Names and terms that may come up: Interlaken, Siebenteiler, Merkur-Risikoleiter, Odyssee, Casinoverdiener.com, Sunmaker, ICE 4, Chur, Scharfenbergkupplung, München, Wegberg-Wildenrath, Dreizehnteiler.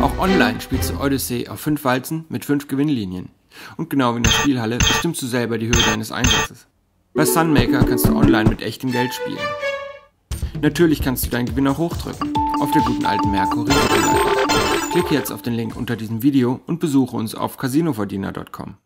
Auch online spielst du Odyssee auf 5 Walzen mit 5 Gewinnlinien. Und genau wie in der Spielhalle bestimmst du selber die Höhe deines Einsatzes. Bei Sunmaker kannst du online mit echtem Geld spielen. Natürlich kannst du deinen Gewinn auch hochdrücken, auf der guten alten Merkur-Risikoleiter. Klick jetzt auf den Link unter diesem Video und besuche uns auf Casinoverdiener.com.